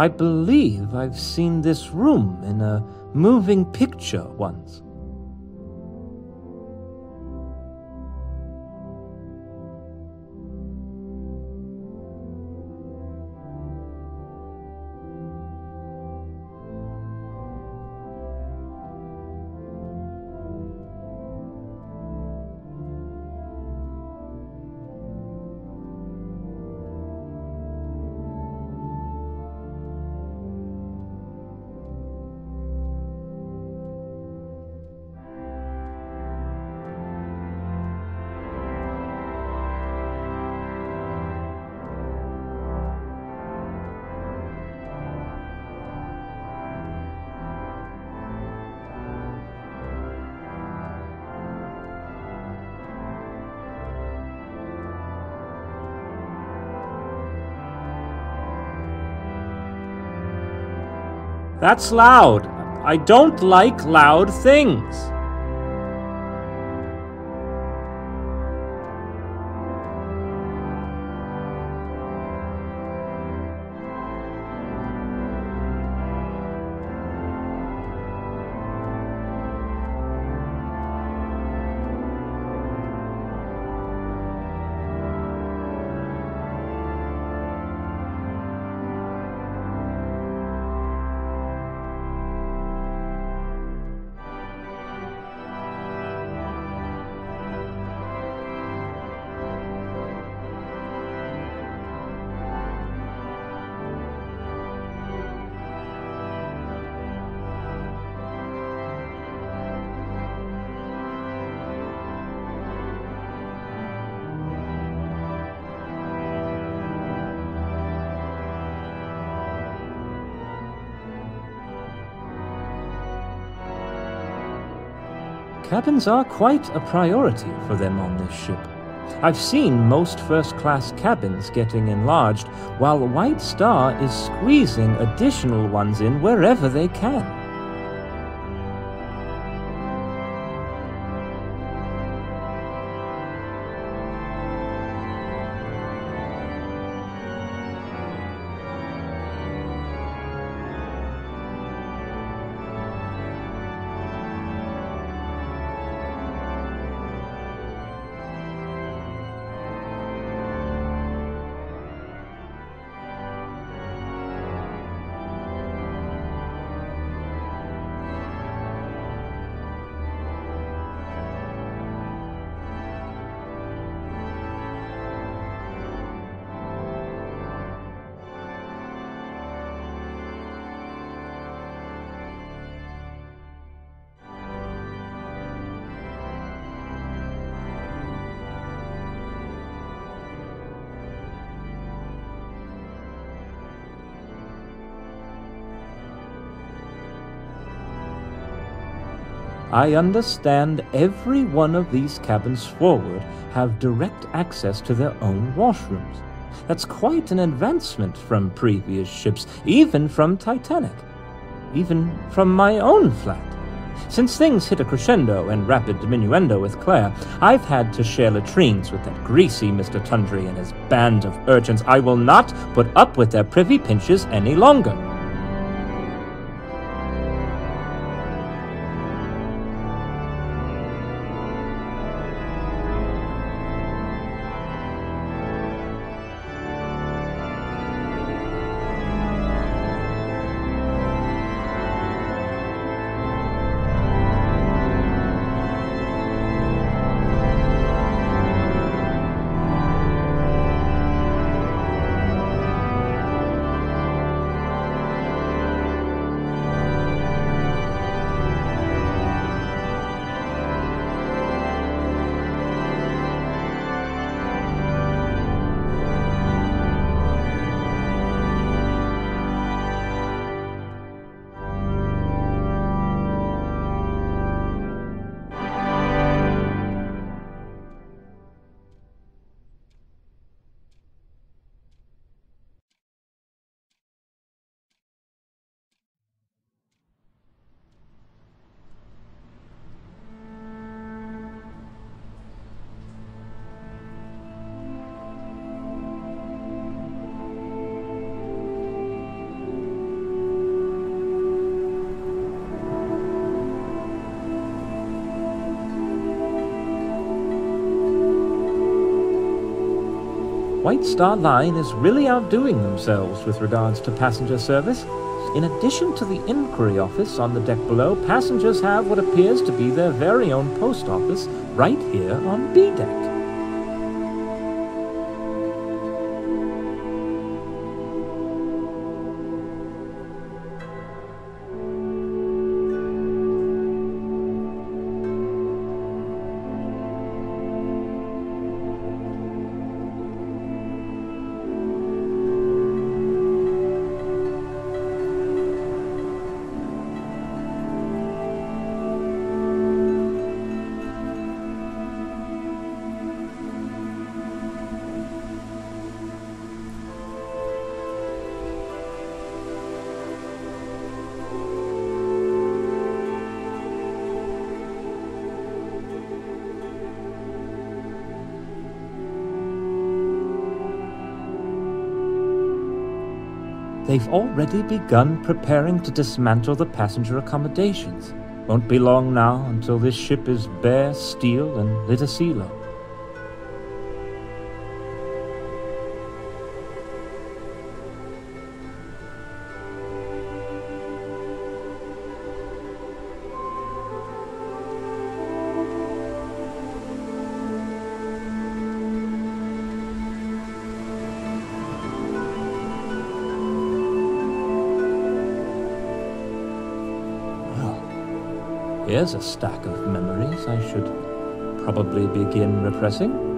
I believe I've seen this room in a moving picture once. That's loud. I don't like loud things. Cabins are quite a priority for them on this ship. I've seen most first-class cabins getting enlarged, while White Star is squeezing additional ones in wherever they can. I understand every one of these cabins forward have direct access to their own washrooms. That's quite an advancement from previous ships, even from Titanic, even from my own flat. Since things hit a crescendo and rapid diminuendo with Claire, I've had to share latrines with that greasy Mr. Tundry and his band of urchins. I will not put up with their privy pinches any longer. White Star Line is really outdoing themselves with regards to passenger service. In addition to the inquiry office on the deck below, passengers have what appears to be their very own post office right here on B-deck. They've already begun preparing to dismantle the passenger accommodations. Won't be long now until this ship is bare steel and litasilo. Here's a stack of memories I should probably begin repressing.